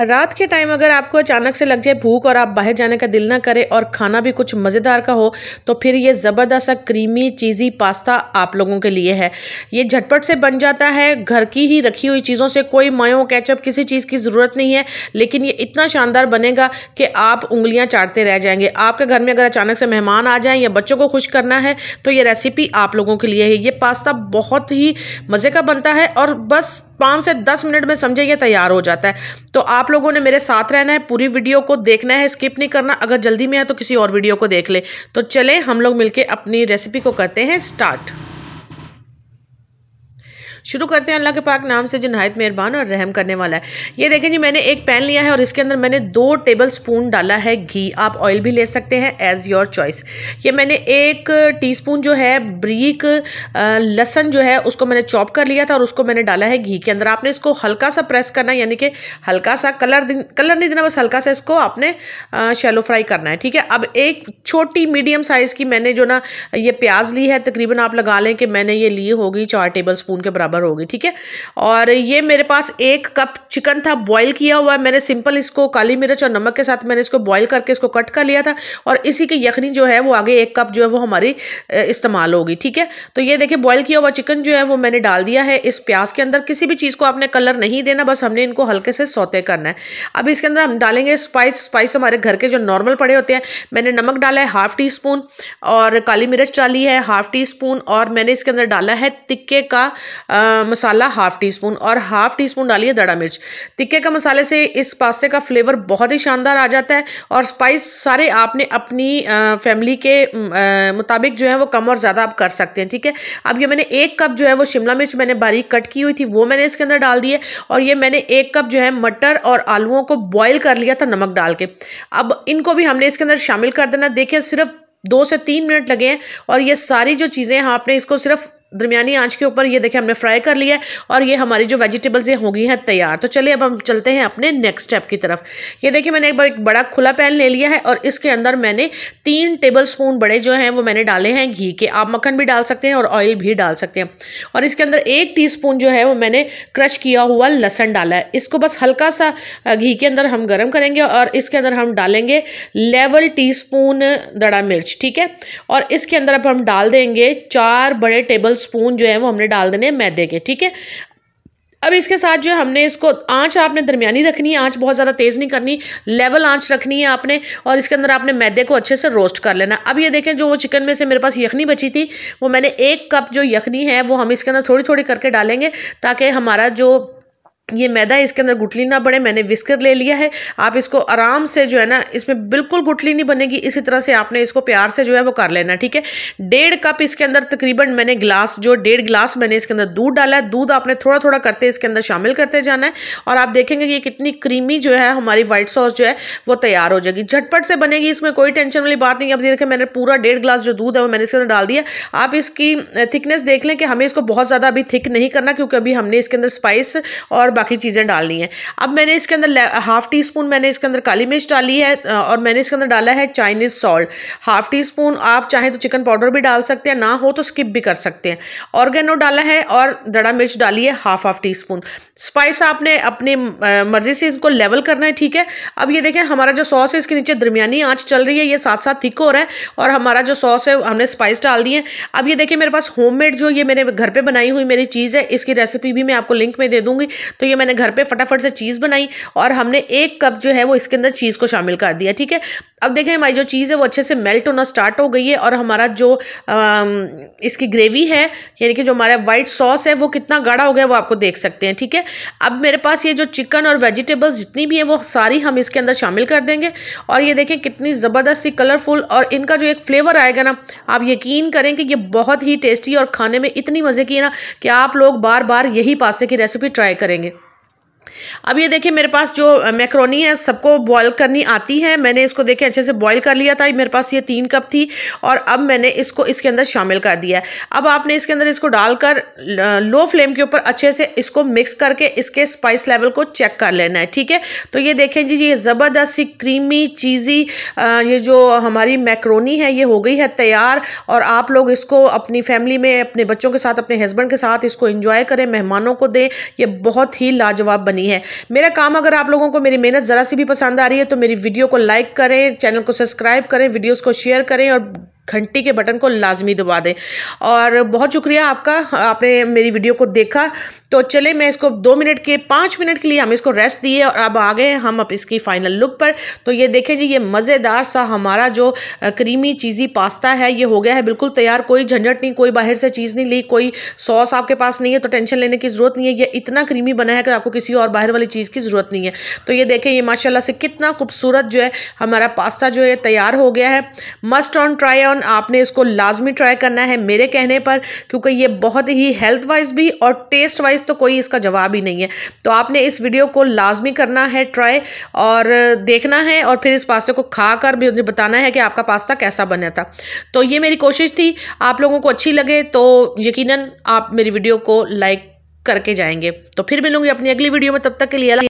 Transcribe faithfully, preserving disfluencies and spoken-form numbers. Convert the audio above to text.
रात के टाइम अगर आपको अचानक से लग जाए भूख और आप बाहर जाने का दिल ना करे और खाना भी कुछ मज़ेदार का हो तो फिर ये ज़बरदस्त सा क्रीमी चीज़ी पास्ता आप लोगों के लिए है। ये झटपट से बन जाता है घर की ही रखी हुई चीज़ों से, कोई मायो केचप किसी चीज़ की ज़रूरत नहीं है, लेकिन ये इतना शानदार बनेगा कि आप उंगलियाँ चाटते रह जाएंगे। आपके घर में अगर अचानक से मेहमान आ जाएँ या बच्चों को खुश करना है तो ये रेसिपी आप लोगों के लिए है। ये पास्ता बहुत ही मज़े का बनता है और बस पाँच से दस मिनट में समझे ये तैयार हो जाता है। तो आप लोगों ने मेरे साथ रहना है, पूरी वीडियो को देखना है, स्किप नहीं करना। अगर जल्दी में आए तो किसी और वीडियो को देख ले। तो चलें हम लोग मिलके अपनी रेसिपी को करते हैं स्टार्ट। शुरू करते हैं अल्लाह के पाक नाम से जो नहायत मेहरबान और रहम करने वाला है। ये देखें जी, मैंने एक पैन लिया है और इसके अंदर मैंने दो टेबल स्पून डाला है घी। आप ऑयल भी ले सकते हैं एज़ योर चॉइस। ये मैंने एक टीस्पून जो है ब्रीक लहसन जो है उसको मैंने चॉप कर लिया था और उसको मैंने डाला है घी के अंदर। आपने इसको हल्का सा प्रेस करना, यानी कि हल्का सा कलर दिन, कलर नहीं देना, बस हल्का सा इसको आपने शैलो फ्राई करना है। ठीक है, अब एक छोटी मीडियम साइज़ की मैंने जो ना ये प्याज ली है, तकरीबन आप लगा लें कि मैंने ये ली होगी चार टेबल स्पून के बराबर होगी। ठीक है, और ये मेरे पास एक कप चिकन था बॉईल किया हुआ। मैंने सिंपल इसको काली मिर्च और नमक के साथ मैंने इसको बॉईल करके इसको कट कर लिया था और इसी की यखनी जो है वो आगे एक कप जो है वो हमारी इस्तेमाल होगी। ठीक है, तो ये देखिए बॉईल किया हुआ चिकन जो है वो मैंने डाल दिया है इस प्याज के अंदर। किसी भी चीज़ को आपने कलर नहीं देना, बस हमने इनको हल्के से सौते करना है। अब इसके अंदर हम डालेंगे स्पाइस। स्पाइस हमारे घर के जो नॉर्मल पड़े होते हैं। मैंने नमक डाला है हाफ टी स्पून और काली मिर्च डाली है हाफ टी स्पून और मैंने इसके अंदर डाला है तिक्के का आ, मसाला हाफ टी स्पून और हाफ टी स्पून डालिए दड़ा मिर्च। तिक्के का मसाले से इस पास्ते का फ्लेवर बहुत ही शानदार आ जाता है और स्पाइस सारे आपने अपनी आ, फैमिली के आ, मुताबिक जो है वो कम और ज़्यादा आप कर सकते हैं। ठीक है, अब ये मैंने एक कप जो है वो शिमला मिर्च मैंने बारीक कट की हुई थी वो मैंने इसके अंदर डाल दी है और ये मैंने एक कप जो है मटर और आलूओं को बॉयल कर लिया था नमक डाल के। अब इनको भी हमने इसके अंदर शामिल कर देना। देखिए सिर्फ दो से तीन मिनट लगे हैं और ये सारी जो चीज़ें हैं आपने इसको सिर्फ दरमियानी आंच के ऊपर ये देखिए हमने फ्राई कर लिया है और ये हमारी जो वेजिटेबल्स ये हो गई हैं तैयार। तो चलिए अब हम चलते हैं अपने नेक्स्ट स्टेप की तरफ। ये देखिए मैंने एक बड़ा खुला पैन ले लिया है और इसके अंदर मैंने तीन टेबल स्पून बड़े जो हैं वो मैंने डाले हैं घी के। आप मक्खन भी डाल सकते हैं और ऑयल भी डाल सकते हैं और इसके अंदर एक टी स्पून जो है वो मैंने क्रश किया हुआ लहसन डाला है। इसको बस हल्का सा घी के अंदर हम गर्म करेंगे और इसके अंदर हम डालेंगे लेवल टी स्पून दड़ा मिर्च। ठीक है, और इसके अंदर अब हम डाल देंगे चार बड़े टेबल स्पून जो है वो हमने डाल देने मैदे के। ठीक है, अब इसके साथ जो है हमने इसको आंच आपने दरमियानी रखनी है, आंच बहुत ज़्यादा तेज़ नहीं करनी, लेवल आंच रखनी है आपने और इसके अंदर आपने मैदे को अच्छे से रोस्ट कर लेना। अब ये देखें जो वो चिकन में से मेरे पास यखनी बची थी वो मैंने एक कप जो यखनी है वो हम इसके अंदर थोड़ी थोड़ी करके डालेंगे ताकि हमारा जो ये मैदा इसके अंदर गुठली ना बने। मैंने विस्कर ले लिया है, आप इसको आराम से जो है ना इसमें बिल्कुल गुठली नहीं बनेगी, इसी तरह से आपने इसको प्यार से जो है वो कर लेना। ठीक है, डेढ़ कप इसके अंदर तकरीबन मैंने गिलास जो डेढ़ गिलास मैंने इसके अंदर दूध डाला है। दूध आपने थोड़ा थोड़ा करते इसके अंदर शामिल करते जाना है और आप देखेंगे कि ये कितनी क्रीमी जो है हमारी वाइट सॉस जो है वो तैयार हो जाएगी। झटपट से बनेगी, इसमें कोई टेंशन वाली बात नहीं। अब देखिए मैंने पूरा डेढ़ गिलास जो दूध है वो मैंने इसके अंदर डाल दिया। आप इसकी थिकनेस देख लें कि हमें इसको बहुत ज़्यादा अभी थिक नहीं करना क्योंकि अभी हमने इसके अंदर स्पाइस और बाकी चीज़ें डालनी है। अब मैंने इसके अंदर हाफ टी स्पून मैंने इसके अंदर काली मिर्च डाली है और मैंने इसके अंदर डाला है Chinese salt half teaspoon. आप चाहें तो चिकन पाउडर भी डाल सकते हैं, ना हो तो स्किप भी कर सकते हैं। ऑर्गेनो डाला है और दड़ा मिर्च डाली है half half teaspoon. Spice आपने अपनी मर्जी से इसको लेवल करना है। ठीक है, अब ये देखें हमारा जो सॉस है इसके नीचे दरमियानी आँच चल रही है, ये साथ साथ थिक हो रहा है और हमारा जो सॉस है हमने स्पाइस डाल दी है। अब ये देखिए मेरे पास होममेड जो ये मेरे घर पर बनाई हुई मेरी चीज़ है, इसकी रेसिपी भी मैं आपको लिंक में दे दूँगी। तो ये मैंने घर पे फटाफट से चीज़ बनाई और हमने एक कप जो है वो इसके अंदर चीज़ को शामिल कर दिया। ठीक है, अब देखें हमारी जो चीज़ है वो अच्छे से मेल्ट होना स्टार्ट हो गई है और हमारा जो आ, इसकी ग्रेवी है यानी कि जो हमारा वाइट सॉस है वो कितना गाढ़ा हो गया वो आपको देख सकते हैं। ठीक है, अब मेरे पास ये जो चिकन और वेजिटेबल्स जितनी भी हैं वो सारी हम इसके अंदर शामिल कर देंगे और ये देखें कितनी ज़बरदस्त सी कलरफुल और इनका जो एक फ्लेवर आएगा ना, आप यकीन करें कि ये बहुत ही टेस्टी और खाने में इतनी मज़े की है ना कि आप लोग बार बार यही पास्ते की रेसिपी ट्राई करेंगे। अब ये देखिए मेरे पास जो मैक्रोनी है सबको बॉईल करनी आती है। मैंने इसको देखे अच्छे से बॉईल कर लिया था, मेरे पास ये तीन कप थी और अब मैंने इसको इसके अंदर शामिल कर दिया है। अब आपने इसके अंदर इसको डालकर लो फ्लेम के ऊपर अच्छे से इसको मिक्स करके इसके स्पाइस लेवल को चेक कर लेना है। ठीक है, तो ये देखें जी ये ज़बरदस्त सी क्रीमी चीज़ी ये जो हमारी मैक्रोनी है ये हो गई है तैयार और आप लोग इसको अपनी फैमिली में अपने बच्चों के साथ अपने हस्बैंड के साथ इसको इंजॉय करें, मेहमानों को दें। ये बहुत ही लाजवाब बनी है। मेरा काम अगर आप लोगों को मेरी मेहनत ज़रा सी भी पसंद आ रही है तो मेरी वीडियो को लाइक करें, चैनल को सब्सक्राइब करें, वीडियोस को शेयर करें और घंटी के बटन को लाजमी दबा दें। और बहुत शुक्रिया आपका, आपने मेरी वीडियो को देखा। तो चले मैं इसको दो मिनट के पाँच मिनट के लिए हम इसको रेस्ट दिए और अब आ गए हम अब इसकी फाइनल लुक पर। तो ये देखें जी, ये मज़ेदार सा हमारा जो क्रीमी चीज़ी पास्ता है ये हो गया है बिल्कुल तैयार। कोई झंझट नहीं, कोई बाहर से चीज़ नहीं ली, कोई सॉस आपके पास नहीं है तो टेंशन लेने की ज़रूरत नहीं है। ये इतना क्रीमी बना है कि आपको किसी और बाहर वाली चीज़ की ज़रूरत नहीं है। तो ये देखें, ये माशाल्लाह से कितना खूबसूरत जो है हमारा पास्ता जो है तैयार हो गया है। मस्ट ऑन ट्राई ऑन, आपने इसको लाजमी ट्राई करना है मेरे कहने पर, क्योंकि ये बहुत ही हेल्थ वाइज भी और टेस्ट वाइज तो कोई इसका जवाब ही नहीं है। तो आपने इस वीडियो को लाजमी करना है ट्राई और देखना है और फिर इस पास्ता को खा कर भी बताना है कि आपका पास्ता कैसा बना था। तो ये मेरी कोशिश थी, आप लोगों को अच्छी लगे तो यकीनन आप मेरी वीडियो को लाइक करके जाएंगे। तो फिर मिलूंगी अपनी अगली वीडियो में, तब तक के लिए